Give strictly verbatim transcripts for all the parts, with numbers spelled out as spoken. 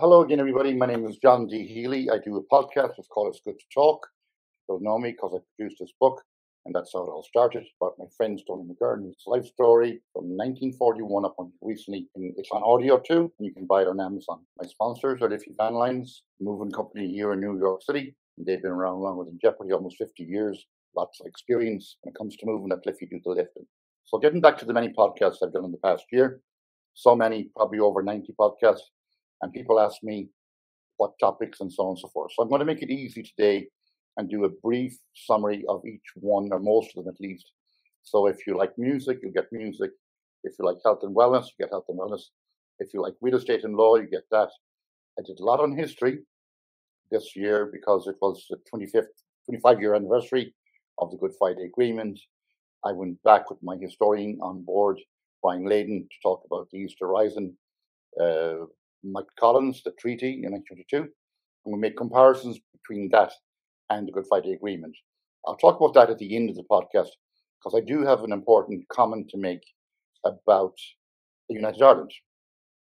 Hello again, everybody. My name is John D. Healy. I do a podcast. It's called It's Good to Talk. You don't know me because I produced this book, and that's how it all started. It's about my friend Stone in the Garden. It's a life story from nineteen forty-one up until recently. And it's on audio too, and you can buy it on Amazon. My sponsors are Liffy Van Lines, a moving company here in New York City. And they've been around longer than Jeopardy, almost fifty years. Lots of experience when it comes to moving at Liffy do the lifting. So getting back to the many podcasts I've done in the past year, so many, probably over ninety podcasts, and people ask me what topics and so on and so forth. So I'm going to make it easy today and do a brief summary of each one, or most of them at least. So if you like music, you'll get music. If you like health and wellness, you get health and wellness. If you like real estate and law, you get that. I did a lot on history this year because it was the twenty-fifth, twenty-five-year anniversary of the Good Friday Agreement. I went back with my historian on board, Brian Leyden, to talk about the East Horizon, uh, Mike Collins, the treaty in nineteen twenty-two, and we made comparisons between that and the Good Friday Agreement. I'll talk about that at the end of the podcast because I do have an important comment to make about the United Ireland,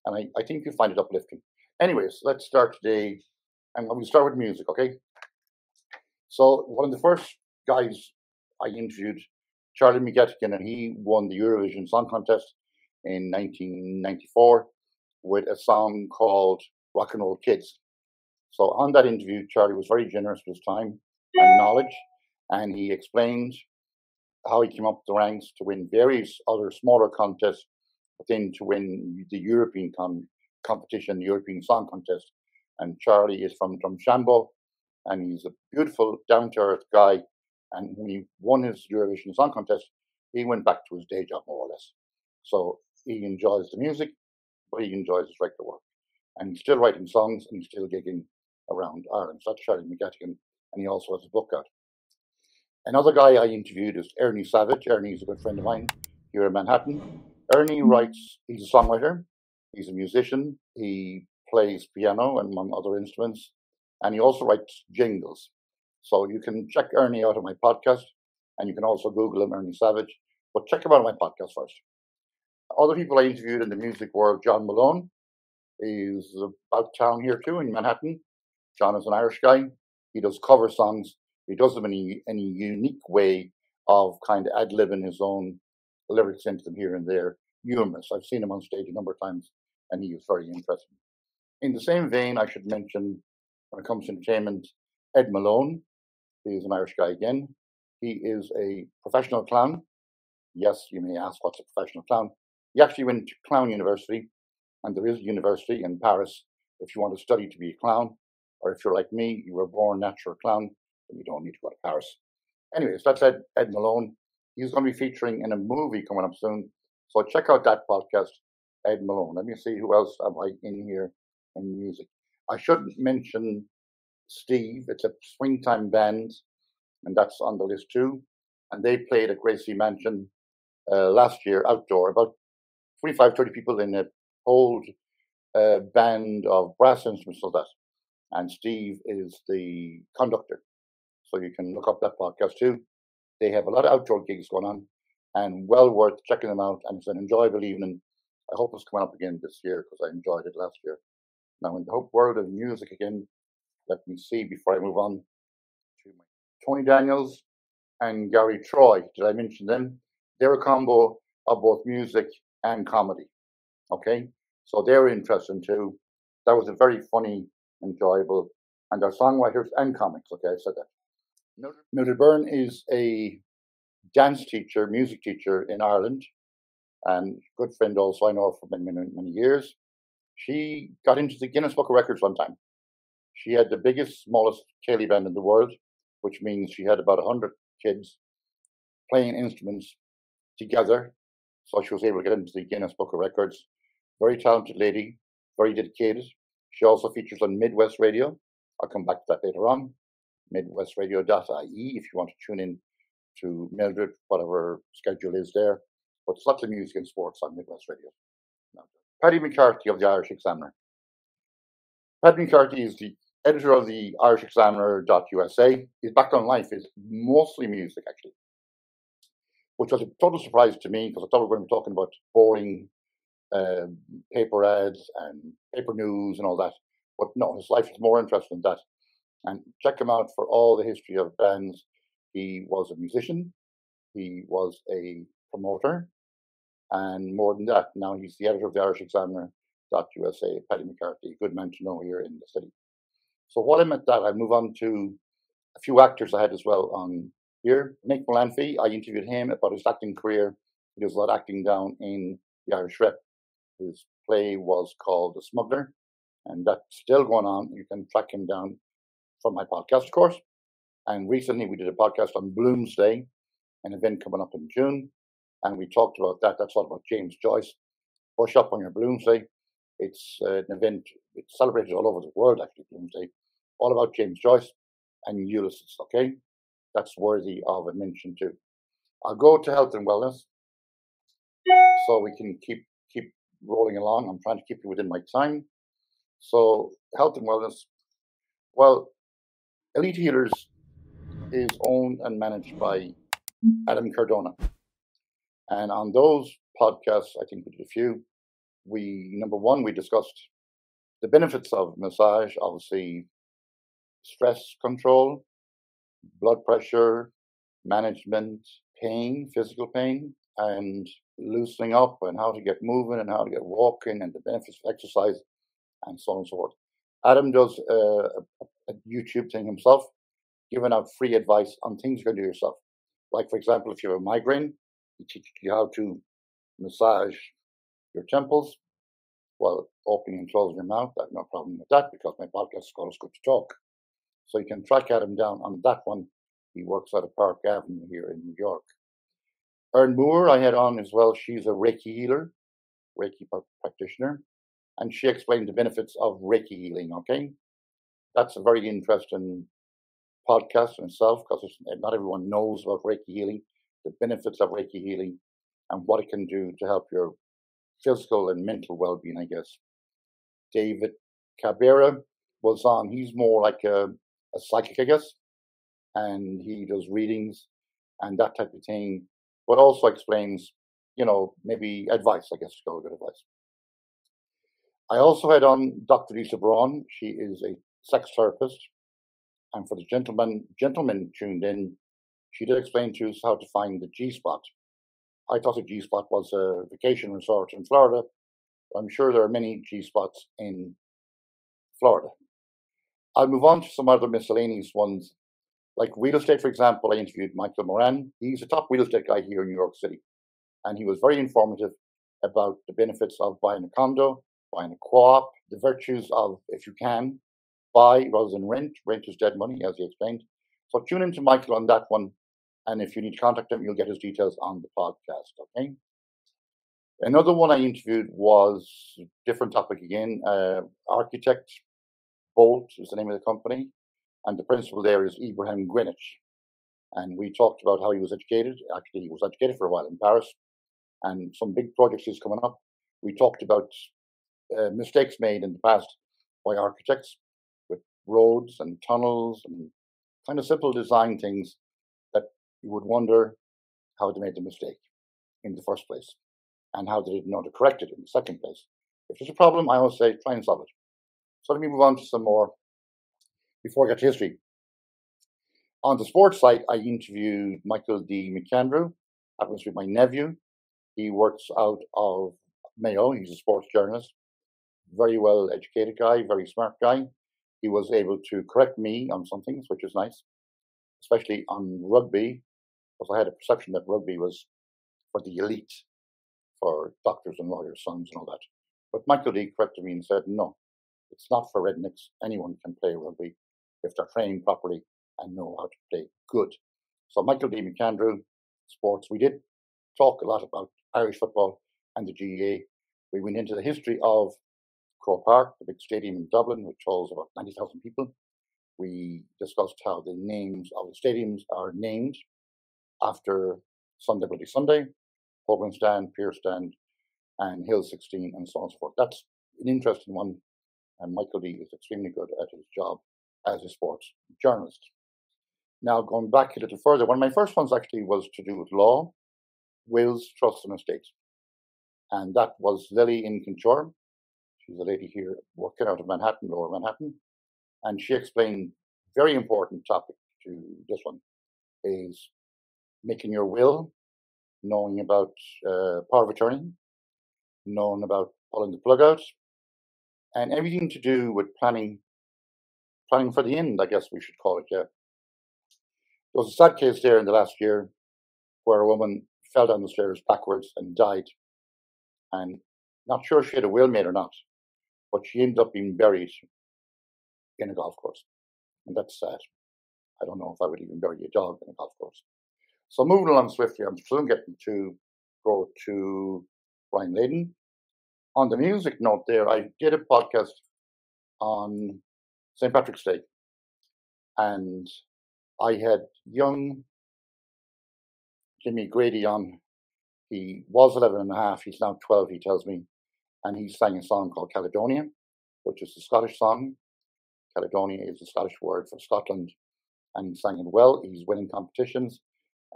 and I, I think you'll find it uplifting. Anyways, let's start today, and we'll start with music, okay? So one of the first guys I interviewed, Charlie McGettigan, and he won the Eurovision Song Contest in nineteen ninety-four with a song called Rock and Roll Kids. So on that interview, Charlie was very generous with his time and knowledge, and he explained how he came up the ranks to win various other smaller contests, but then to win the European com- competition, the European Song Contest. And Charlie is from Drumshambo, and he's a beautiful, down-to-earth guy. And when he won his Eurovision Song Contest, he went back to his day job, more or less. So he enjoys the music, but he enjoys his regular work. And he's still writing songs, and he's still gigging around Ireland. So that's Charlie McGettigan, and he also has a book out. Another guy I interviewed is Ernie Savage. Ernie is a good friend of mine here in Manhattan. Ernie writes, he's a songwriter, he's a musician, he plays piano and among other instruments, and he also writes jingles. So you can check Ernie out on my podcast, and you can also Google him, Ernie Savage, but check him out on my podcast first. Other people I interviewed in the music world, John Malone, he's about town here too in Manhattan. John is an Irish guy. He does cover songs. He does them in a, in a unique way of kind of ad-libbing his own lyrics into them here and there. Humorous. I've seen him on stage a number of times, and he is very interesting. In the same vein, I should mention, when it comes to entertainment, Ed Malone. He is an Irish guy again. He is a professional clown. Yes, you may ask, what's a professional clown? He actually went to clown university, and there is a university in Paris if you want to study to be a clown, or if you're like me, you were born natural clown, and you don't need to go to Paris. Anyways, that's Ed, Ed Malone. He's going to be featuring in a movie coming up soon, so check out that podcast, Ed Malone. Let me see who else have I in here in music. I shouldn't mention Steve. It's a swingtime band, and that's on the list too. And they played at Gracie Mansion uh, last year, outdoor, about twenty-five, thirty people in a old uh, band of brass instruments, so that. And Steve is the conductor. So you can look up that podcast too. They have a lot of outdoor gigs going on, and well worth checking them out. And it's an enjoyable evening. I hope it's coming up again this year because I enjoyed it last year. Now, in the whole world of music again, let me see before I move on to Tony Daniels and Gary Troy. Did I mention them? They're a combo of both music and comedy. Okay, so they're interesting too. That was a very funny, enjoyable, and they're songwriters and comics. Okay, I said that. Mildred Byrne is a dance teacher, music teacher in Ireland, and good friend also. I know her for many, many, many years. She got into the Guinness Book of Records one time. She had the biggest, smallest K-Lee band in the world, which means she had about one hundred kids playing instruments together. So she was able to get into the Guinness Book of Records. Very talented lady, very dedicated. She also features on Midwest Radio. I'll come back to that later on. midwest radio dot i e if you want to tune in to Mildred, whatever schedule is there. But it's lots of music and sports on Midwest Radio. Now, Paddy McCarthy of the Irish Examiner. Paddy McCarthy is the editor of the Irish Examiner dot u s a. His background in life is mostly music, actually, which was a total surprise to me because I thought we were going to be talking about boring uh, paper ads and paper news and all that. But no, his life is more interesting than that. And check him out for all the history of bands. He was a musician, he was a promoter, and more than that, now he's the editor of the Irish Examiner .U S A, Paddy McCarthy, good man to know here in the city. So while I'm at that, I move on to a few actors I had as well on here. Nick Mullanphy, I interviewed him about his acting career. He does a lot of acting down in the Irish Rep. His play was called The Smuggler, and that's still going on. You can track him down from my podcast, of course. And recently we did a podcast on Bloomsday, an event coming up in June, and we talked about that. That's all about James Joyce. Brush up on your Bloomsday. It's an event, it's celebrated all over the world, actually, Bloomsday, all about James Joyce and Ulysses, okay? That's worthy of a mention too. I'll go to health and wellness so we can keep keep rolling along. I'm trying to keep it within my time. So health and wellness, well, Elite Healers is owned and managed by Adam Cardona. And on those podcasts, I think we did a few. We, number one, we discussed the benefits of massage, obviously stress control, blood pressure, management, pain, physical pain, and loosening up and how to get moving and how to get walking and the benefits of exercise and so on and so forth. Adam does a, a, a YouTube thing himself, giving out free advice on things you can do yourself. Like, for example, if you have a migraine, he teaches you how to massage your temples, well, opening and closing your mouth. I have no problem with that because my podcast is called It's Good to Talk. So you can track Adam down on that one. He works out of Park Avenue here in New York. Erin Moore I had on as well. She's a Reiki healer, Reiki practitioner, and she explained the benefits of Reiki healing, okay? That's a very interesting podcast in itself because not everyone knows about Reiki healing, the benefits of Reiki healing, and what it can do to help your physical and mental well-being, I guess. David Cabrera was on. He's more like a, a psychic, I guess, and he does readings and that type of thing, but also explains, you know, maybe advice, I guess, good advice. I also had on Doctor Lisa Braun. She is a sex therapist, and for the gentlemen, gentlemen tuned in, she did explain to us how to find the G-spot. I thought a G-spot was a vacation resort in Florida. I'm sure there are many G-spots in Florida. I'll move on to some other miscellaneous ones. Like real estate, for example, I interviewed Michael Moran. He's a top real estate guy here in New York City. And he was very informative about the benefits of buying a condo, buying a co-op, the virtues of, if you can, buy rather than rent. Rent is dead money, as he explained. So tune in to Michael on that one. And if you need to contact him, you'll get his details on the podcast, okay? Another one I interviewed was a different topic again. Uh, Architect Bolt is the name of the company. And the principal there is Ibrahim Greenwich. And we talked about how he was educated. Actually, he was educated for a while in Paris. And some big projects he's coming up. We talked about uh, mistakes made in the past by architects with roads and tunnels and kind of simple design things. You would wonder how they made the mistake in the first place and how they didn't know to correct it in the second place. If there's a problem, I always say, try and solve it. So let me move on to some more before I get to history. On the sports side, I interviewed Michael D. McAndrew. That was with my nephew. He works out of Mayo. He's a sports journalist. Very well-educated guy, very smart guy. He was able to correct me on some things, which is nice, especially on rugby. Because I had a perception that rugby was for the elite, for doctors and lawyers' sons and all that. But Michael D. corrected me and said, no, it's not for rednecks. Anyone can play rugby if they're trained properly and know how to play good. So Michael D. McAndrew, sports. We did talk a lot about Irish football and the G A A. We went into the history of Croke Park, the big stadium in Dublin, which holds about ninety thousand people. We discussed how the names of the stadiums are named after Sunday, Bloody Sunday, Hogan Stand, Pier Stand, and Hill sixteen, and so on and so forth. That's an interesting one, and Michael D. is extremely good at his job as a sports journalist. Now, going back a little further, one of my first ones actually was to do with law, wills, trusts, and estates. And that was Lily in Kinchore. She was a lady here working out of Manhattan, lower Manhattan. And she explained very important topic to this one is making your will, knowing about uh, power of attorney, knowing about pulling the plug out, and everything to do with planning, planning for the end, I guess we should call it, yeah. There was a sad case there in the last year where a woman fell down the stairs backwards and died. And not sure if she had a will made or not, but she ended up being buried in a golf course. And that's sad. I don't know if I would even bury a dog in a golf course. So moving along swiftly, I'm soon getting to go to Brian Leyden. On the music note there, I did a podcast on Saint Patrick's Day. And I had young Jimmy Grady on. He was eleven and a half. He's now twelve, he tells me. And he sang a song called Caledonia, which is a Scottish song. Caledonia is the Scottish word for Scotland. And he sang it well. He's winning competitions.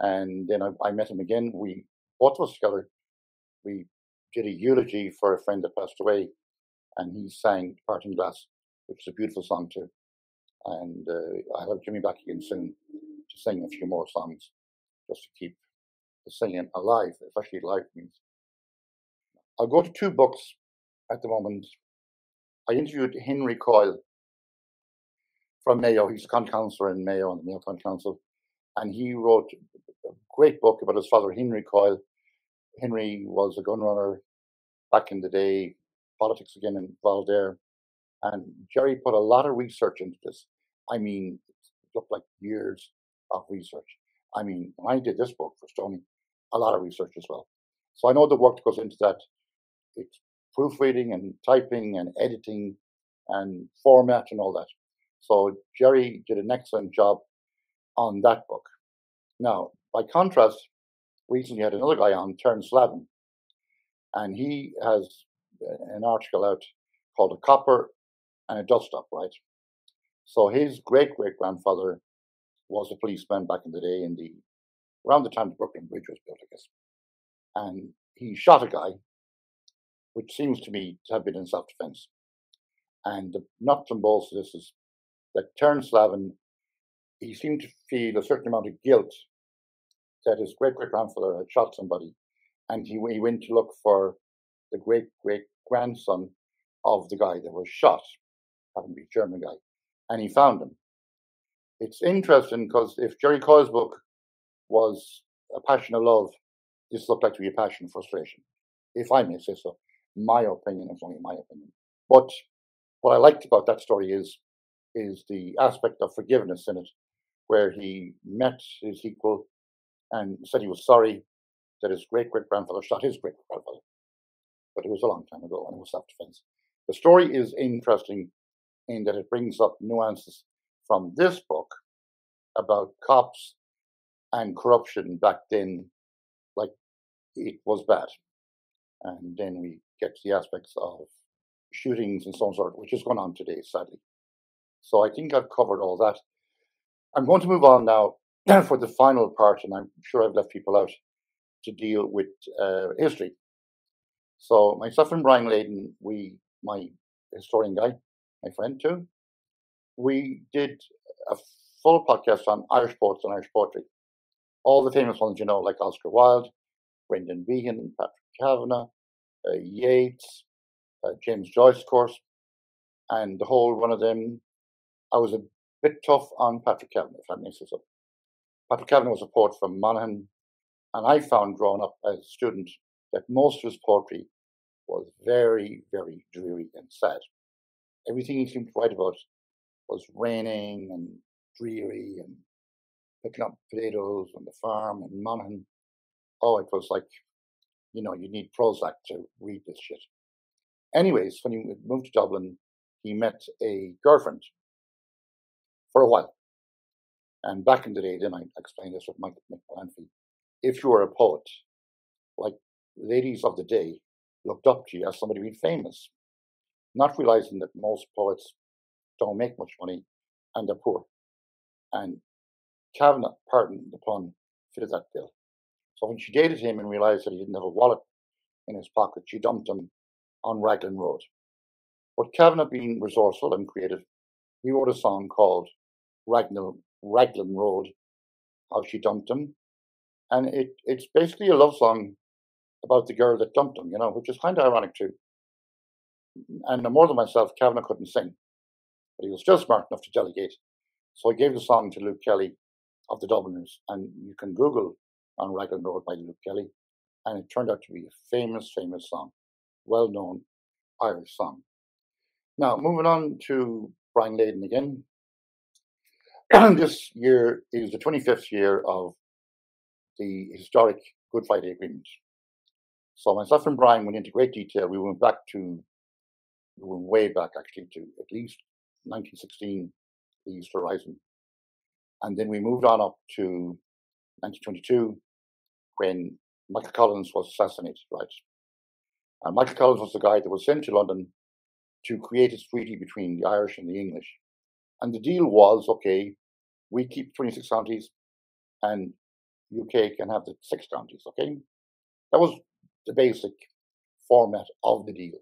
And then I, I met him again. We, both of us together, we did a eulogy for a friend that passed away. And he sang Parting Glass, which is a beautiful song too. And uh, I'll have Jimmy back again soon to sing a few more songs, just to keep the singing alive, especially live music. I'll go to two books at the moment. I interviewed Henry Coyle from Mayo. He's a county councillor in Mayo on the Mayo County Council. And he wrote a great book about his father, Henry Coyle. Henry was a gunrunner back in the day, politics again involved there. And Jerry put a lot of research into this. I mean, it looked like years of research. I mean, when I did this book for Stoney, a lot of research as well. So I know the work that goes into that. It's proofreading and typing and editing and format and all that. So Jerry did an excellent job on that book. Now, by contrast, recently had another guy on, Terence Slavin, and he has an article out called A Copper and a Dust-Up, right? So his great-great-grandfather was a policeman back in the day, in the around the time the Brooklyn Bridge was built, I guess. And he shot a guy, which seems to me to have been in self-defense. And the nuts and bolts of this is that Terence Slavin, he seemed to feel a certain amount of guilt that his great-great-grandfather had shot somebody, and he, he went to look for the great-great-grandson of the guy that was shot, happened to be a German guy, and he found him. It's interesting because if Jerry Coyle's book was a passion of love, this looked like to be a passion of frustration, if I may say so. My opinion, it's only my opinion. But what I liked about that story is is the aspect of forgiveness in it, where he met his equal and said he was sorry that his great-great-grandfather shot his great-grandfather. But it was a long time ago, and it was self-defense. The story is interesting in that it brings up nuances from this book about cops and corruption back then, like it was bad. And then we get to the aspects of shootings and so on sort, which is going on today, sadly. So I think I've covered all that. I'm going to move on now for the final part, and I'm sure I've left people out, to deal with uh, history. So myself and Brian Leyden, we, my historian guy, my friend too, we did a full podcast on Irish poets and Irish poetry. All the famous ones, you know, like Oscar Wilde, Brendan Behan, Patrick Kavanagh, uh, Yeats, uh, James Joyce, of course, and the whole run of them. I was a bit tough on Patrick Kavanagh, if I may say so. Patrick Kavanagh was a poet from Monaghan, and I found growing up as a student that most of his poetry was very, very dreary and sad. Everything he seemed to write about was raining and dreary and picking up potatoes on the farm in Monaghan. Oh, it was like, you know, you need Prozac to read this shit. Anyways, when he moved to Dublin, he met a girlfriend for a while. And back in the day, then I explained this with Michael D. McAndrew. If you were a poet, like ladies of the day looked up to you as somebody being famous, not realizing that most poets don't make much money and they're poor. And Kavanagh, pardon the pun, fitted that bill. So when she dated him and realized that he didn't have a wallet in his pocket, she dumped him on Raglan Road. But Kavanagh, being resourceful and creative, he wrote a song called Raglan, Raglan Road, How She Dumped Him. And it, it's basically a love song about the girl that dumped him, you know, which is kind of ironic too. And more than myself, Kavanagh couldn't sing, but he was still smart enough to delegate. So I gave the song to Luke Kelly of the Dubliners, and you can Google On Raglan Road by Luke Kelly, and it turned out to be a famous, famous song, well-known Irish song. Now, moving on to Brian Leyden again. This year is the twenty-fifth year of the historic Good Friday Agreement. So myself and Brian went into great detail. We went back to, we went way back actually to at least nineteen sixteen, the East Horizon. And then we moved on up to nineteen twenty-two, when Michael Collins was assassinated, right? And Michael Collins was the guy that was sent to London to create a treaty between the Irish and the English. And the deal was, okay, we keep twenty-six counties and U K can have the six counties, okay? That was the basic format of the deal.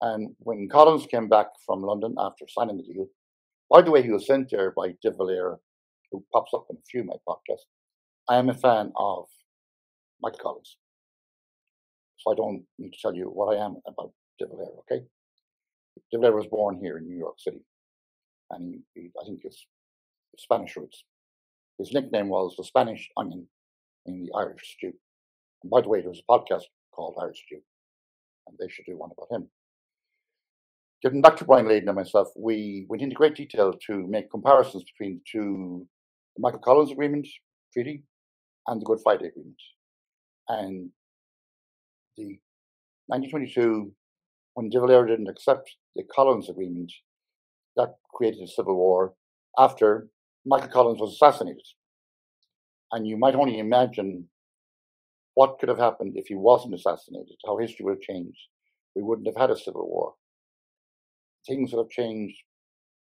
And when Collins came back from London after signing the deal, by the way, he was sent there by de Valera, who pops up in a few of my podcasts. I am a fan of Michael Collins, so I don't need to tell you what I am about de Valera, okay? De Valera was born here in New York City, and he, he, I think it's Spanish roots. His nickname was the Spanish Onion in the Irish Stew. And by the way, there was a podcast called Irish Stew, and they should do one about him. Getting back to Brian Leyden and myself, we went into great detail to make comparisons between the two, the Michael Collins Agreement, Treaty, and the Good Friday Agreement. And the nineteen twenty-two, when de Valera didn't accept the Collins Agreement, that created a civil war after Michael Collins was assassinated. And you might only imagine what could have happened if he wasn't assassinated, how history would have changed. We wouldn't have had a civil war. Things would have changed,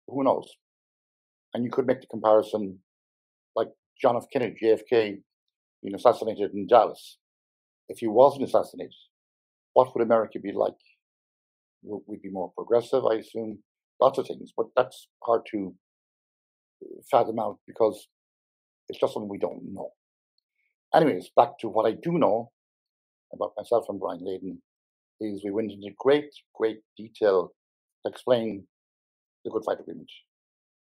who knows? And you could make the comparison, like John F. Kennedy, J F K, being assassinated in Dallas. If he wasn't assassinated, what would America be like? We'd be more progressive, I assume. Lots of things, but that's hard to fathom out because it's just something we don't know. Anyways, back to what I do know about myself and Brian Leyden is we went into great, great detail to explain the Good Friday Agreement.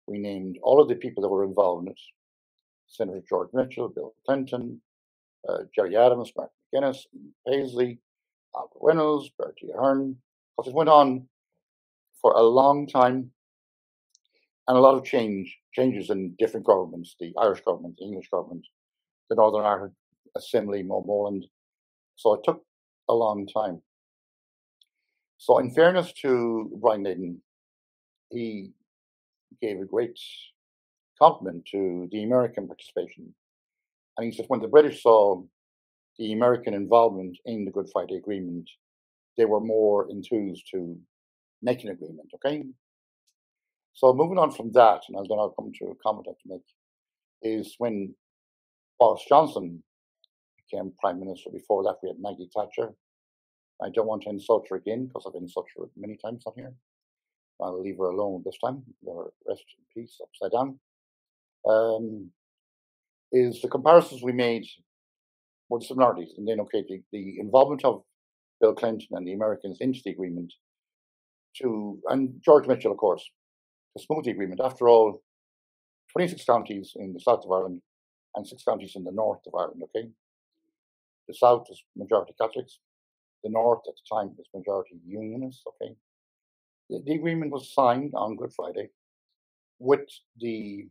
We named all of the people that were involved in it. Senator George Mitchell, Bill Clinton, uh, Jerry Adams, Martin McGuinness, Paisley, Albert Reynolds, Bertie Ahern. Because it went on for a long time and a lot of change, changes in different governments, the Irish government, the English government, the Northern Ireland Assembly, Moreland. So it took a long time. So in fairness to Brian Leyden, he gave a great compliment to the American participation. And he said when the British saw the American involvement in the Good Friday Agreement, they were more enthused to make an agreement, okay? So moving on from that, and then I'll come to a comment I have to make, is when Boris Johnson became Prime Minister. Before that, we had Maggie Thatcher. I don't want to insult her again, because I've insulted her many times on here. I'll leave her alone this time. Let her rest in peace, upside down. Um, is the comparisons we made were the similarities, and then okay, the, the involvement of Bill Clinton and the Americans into the agreement, to and George Mitchell, of course, to smooth the agreement. After all, twenty-six counties in the south of Ireland and six counties in the north of Ireland. Okay, the south is majority Catholics, the north at the time was majority Unionists. Okay, the, the agreement was signed on Good Friday with the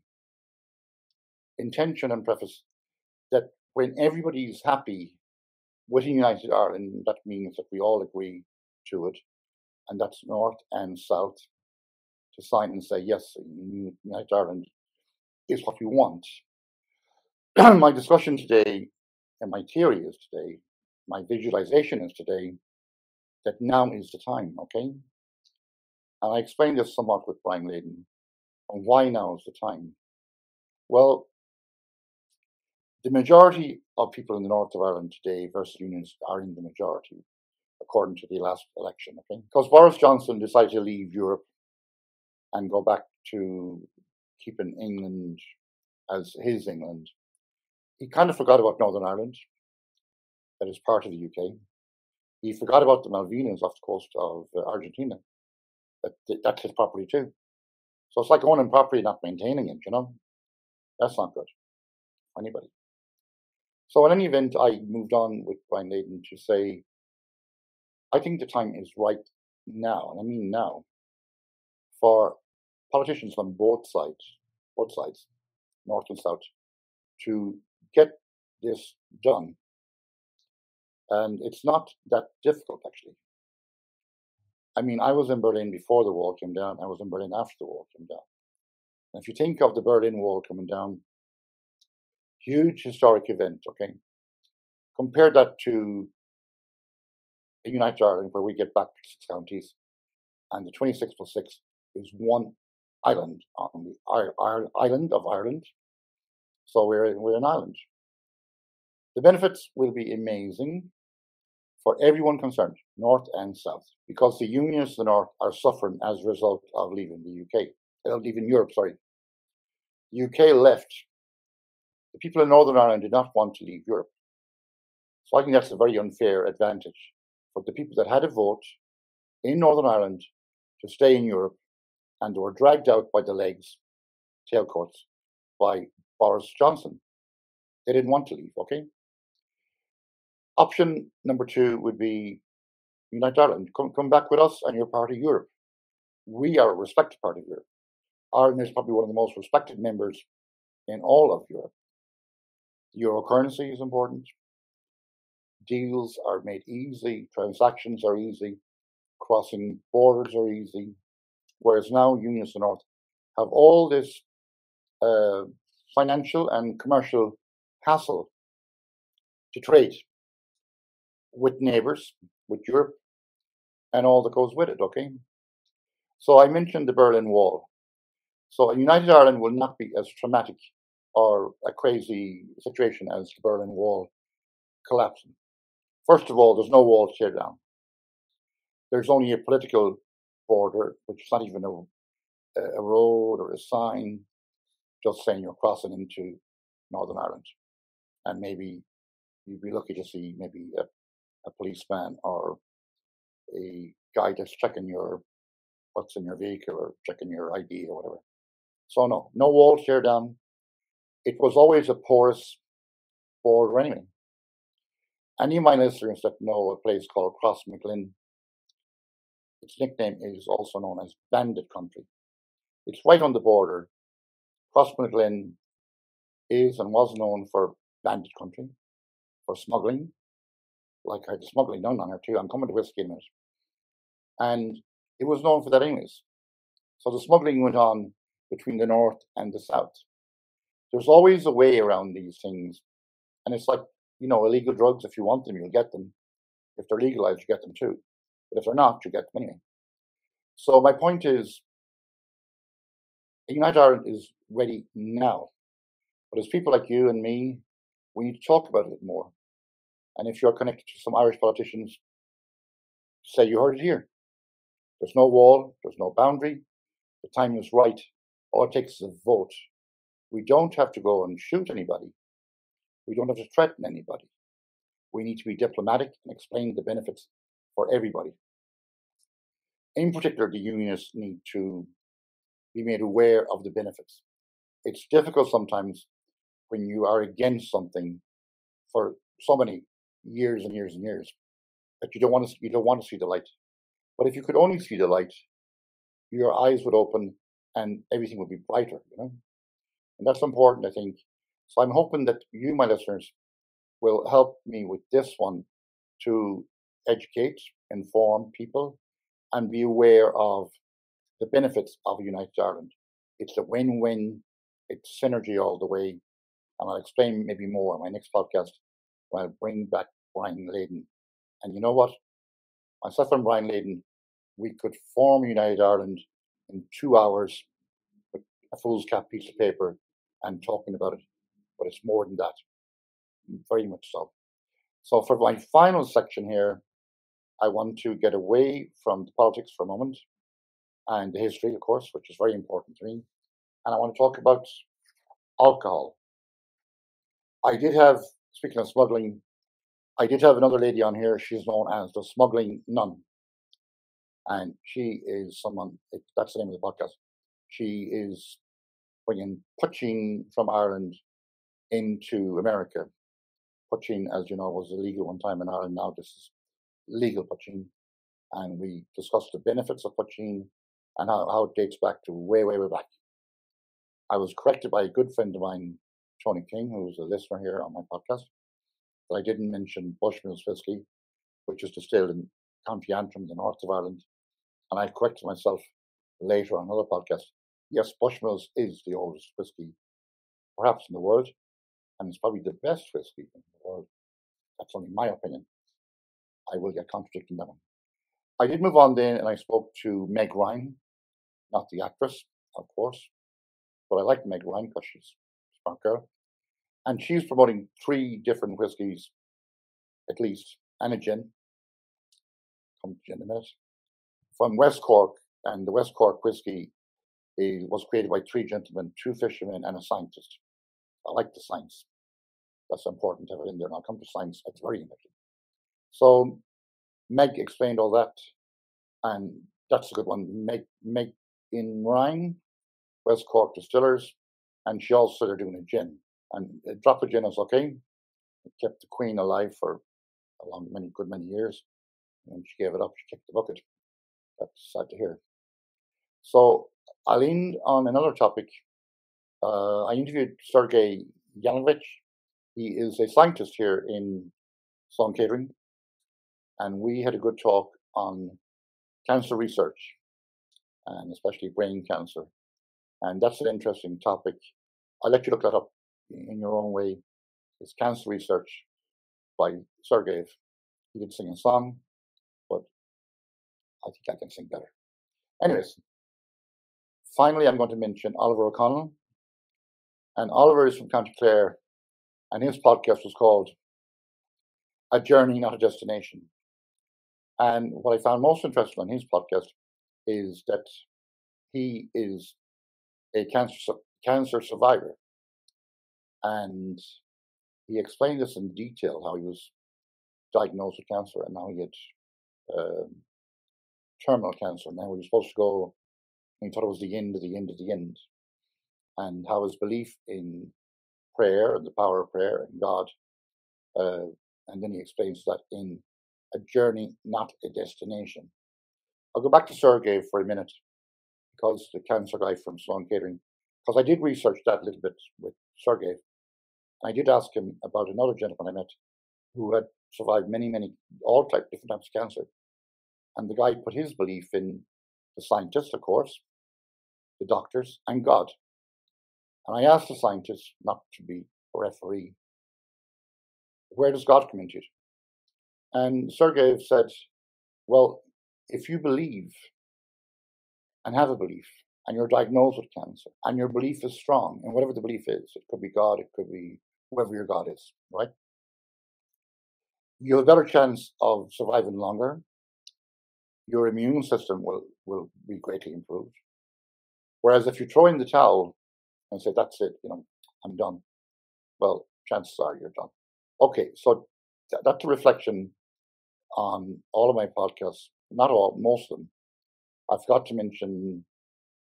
intention and preface that when everybody is happy with United Ireland, that means that we all agree to it, and that's North and South, to sign and say, yes, United Ireland is what we want. My discussion today, and my theory is today, my visualization is today, that now is the time, okay? And I explained this somewhat with Brian Leyden, on why now is the time. Well, the majority of people in the north of Ireland today versus unions are in the majority. according to the last election, okay? Because Boris Johnson decided to leave Europe and go back to keeping England as his England. He kind of forgot about Northern Ireland, that is part of the U K. He forgot about the Malvinas off the coast of Argentina. That, that's his property too. So it's like owning property and not maintaining it, you know? That's not good for anybody. So in any event, I moved on with Brian Leyden to say, I think the time is right now, and I mean now, for politicians on both sides, both sides, north and south, to get this done. And it's not that difficult, actually. I mean, I was in Berlin before the wall came down. I was in Berlin after the wall came down. And if you think of the Berlin Wall coming down, huge historic event, okay? Compare that to United Ireland, where we get back six counties, and the twenty-six plus six is one island on the island of Ireland. So we're, we're an island. The benefits will be amazing for everyone concerned, north and south, because the unions of the north are suffering as a result of leaving the U K, uh, leaving Europe, sorry. The U K left. The people in Northern Ireland did not want to leave Europe. So I think that's a very unfair advantage for the people that had a vote in Northern Ireland to stay in Europe, and they were dragged out by the legs, tailcoats, by Boris Johnson. They didn't want to leave, okay? Option number two would be United Ireland. Come, come back with us and you're part of Europe. We are a respected part of Europe. Ireland is probably one of the most respected members in all of Europe. Euro currency is important. Deals are made easy. Transactions are easy. Crossing borders are easy. Whereas now, unions in the north have all this uh, financial and commercial hassle to trade with neighbors, with Europe, and all that goes with it, okay? So I mentioned the Berlin Wall. So United Ireland will not be as traumatic or a crazy situation as the Berlin Wall collapsing. First of all, there's no wall to tear down. There's only a political border, which is not even a, a road or a sign, just saying you're crossing into Northern Ireland. And maybe you'd be lucky to see maybe a, a policeman or a guy that's checking your, what's in your vehicle or checking your I D or whatever. So no, no wall to tear down. It was always a porous border anyway. Any of my listeners that know a place called Cross McGlynn, its nickname is also known as Bandit Country. It's right on the border. Cross McGlynn is and was known for bandit country, for smuggling. Like I had smuggling down on her too. I'm coming to whiskey in a minute. And it was known for that anyways. So the smuggling went on between the north and the south. There's always a way around these things. And it's like, you know, illegal drugs, if you want them, you'll get them. If they're legalized, you get them too. But if they're not, you get them anyway. So my point is, United Ireland is ready now. But as people like you and me, we need to talk about it more. And if you're connected to some Irish politicians, say you heard it here. There's no wall, there's no boundary. The time is right. All it takes is a vote. We don't have to go and shoot anybody. We don't have to threaten anybody. We need to be diplomatic and explain the benefits for everybody. In particular, the unionists need to be made aware of the benefits. It's difficult sometimes when you are against something for so many years and years and years that you don't want to, you don't want to see the light. But if you could only see the light, your eyes would open and everything would be brighter, you know? And that's important, I think. So I'm hoping that you, my listeners, will help me with this one to educate, inform people, and be aware of the benefits of United Ireland. It's a win-win. It's synergy all the way. And I'll explain maybe more on my next podcast when I bring back Brian Leyden. And you know what? Myself and Brian Leyden, we could form United Ireland in two hours with a foolscap piece of paper and talking about it. But it's more than that, very much so. So for my final section here, I want to get away from the politics for a moment and the history, of course, which is very important to me. And I want to talk about alcohol. I did have, speaking of smuggling, I did have another lady on here. She's known as the Smuggling Nun. And she is someone, that's the name of the podcast. She is bringing poaching from Ireland into America. Poaching, as you know, was illegal one time in Ireland. Now this is legal poaching. And we discussed the benefits of poaching and how, how it dates back to way, way, way back. I was corrected by a good friend of mine, Tony King, who's a listener here on my podcast, that I didn't mention Bushmills Whisky, which is distilled in County Antrim in the north of Ireland. And I corrected myself later on another podcast. Yes, Bushmills is the oldest whisky, perhaps in the world, and it's probably the best whisky in the world. That's only my opinion. I will get contradicted in that one. I did move on then, and I spoke to Meg Ryan, not the actress, of course, but I like Meg Ryan because she's a smart girl. And she's promoting three different whiskies, at least, and a gin. Come to gin in a minute. From West Cork, and the West Cork whiskey was created by three gentlemen, two fishermen, and a scientist. I like the science. That's important to have it in there, and I'll come to science. That's very important. So Meg explained all that, and that's a good one. Meg, Meg in Rhine, West Cork Distillers, and she also said they're doing a gin. And a drop of gin is okay. It kept the Queen alive for a long, many, good many years. And she gave it up. She kicked the bucket. That's sad to hear. So I leaned on another topic. Uh, I interviewed Sergei Yanovich. He is a scientist here in Sloan Catering. And we had a good talk on cancer research, and especially brain cancer. And that's an interesting topic. I'll let you look that up in your own way. It's Cancer Research by Sergei. He did sing a song, but I think I can sing better. Anyways, finally, I'm going to mention Oliver O'Connell. And Oliver is from County Clare, and his podcast was called A Journey, Not a Destination. And what I found most interesting on his podcast is that he is a cancer cancer survivor. And he explained this in detail, how he was diagnosed with cancer and how he had um, terminal cancer. Now he was supposed to go, and he thought it was the end of the end of the end. And how his belief in prayer and the power of prayer and God. Uh, and then he explains that in A Journey, Not a Destination. I'll go back to Sergei for a minute, because the cancer guy from Sloan Catering, because I did research that a little bit with Sergei. I did ask him about another gentleman I met who had survived many, many, all type, different types of cancer. And the guy put his belief in the scientists, of course, the doctors, and God. And I asked the scientist, not to be a referee, where does God come into it? And Sergei said, well, if you believe and have a belief, and you're diagnosed with cancer, and your belief is strong, and whatever the belief is, it could be God, it could be whoever your God is, right? You have a better chance of surviving longer. Your immune system will, will be greatly improved. Whereas if you throw in the towel and say, that's it, you know, I'm done. Well, chances are you're done. Okay, so th- that's a reflection on all of my podcasts. Not all, most of them. I forgot to mention,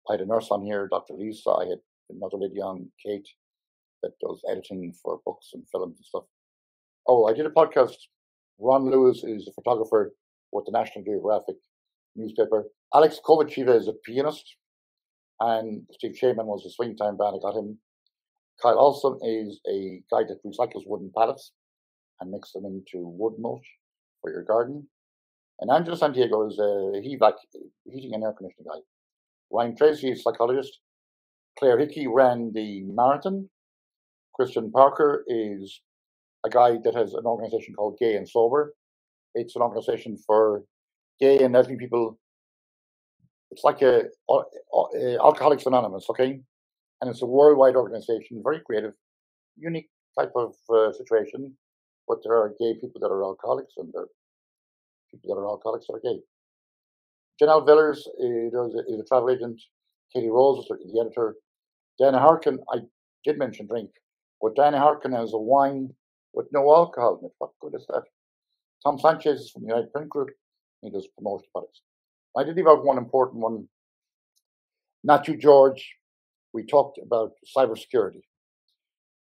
I had a nurse on here, Doctor Lisa. I had another lady on, Kate, that does editing for books and films and stuff. Oh, I did a podcast. Ron Lewis is a photographer with the National Geographic newspaper. Alex Kovachiva is a pianist. And Steve Shaman was a swing time band. I got him. Kyle Olson is a guy that recycles wooden pallets and makes them into wood mulch for your garden. And Angelo Santiago is a H V A C, heating and air conditioning guy. Ryan Tracy is a psychologist. Claire Hickey ran the marathon. Christian Parker is a guy that has an organization called Gay and Sober. It's an organization for gay and lesbian people. It's like a, a, a Alcoholics Anonymous, okay? And it's a worldwide organization, very creative, unique type of uh, situation. But there are gay people that are alcoholics and they're people that are alcoholics are gay. Janelle Villers is a, a travel agent. Katie Rose is the editor. Diana Harkin, I did mention drink, but Diana Harkin has a wine with no alcohol in it. What good is that? Tom Sanchez is from the United Print Group. He does promotional products. I did leave out one important one. Matthew George, we talked about cybersecurity.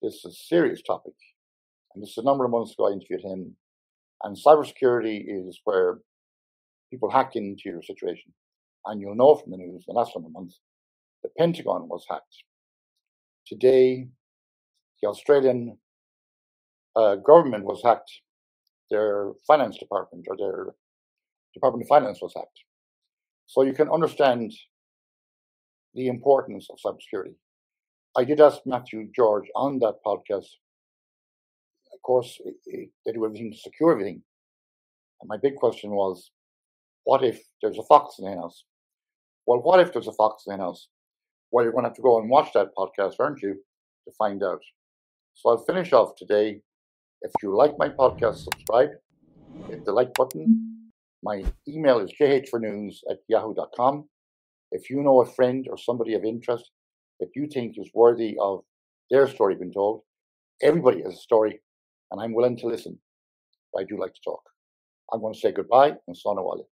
It's a serious topic. And this is a number of months ago I interviewed him. And cybersecurity is where people hack into your situation. And you'll know from the news, the last number of months, the Pentagon was hacked. Today, the Australian uh, government was hacked. Their finance department or their Department of Finance was hacked. So you can understand the importance of cybersecurity. I did ask Matthew George on that podcast. Of course, it, it, they do everything to secure everything. And my big question was, what if there's a fox in the house? Well, what if there's a fox in the house? Well, you're going to have to go and watch that podcast, aren't you, to find out. So I'll finish off today. If you like my podcast, subscribe. Hit the like button. My email is j h for news at yahoo dot com. If you know a friend or somebody of interest that you think is worthy of their story being told, everybody has a story, and I'm willing to listen. I do like to talk. I'm going to say goodbye and Sana Wali.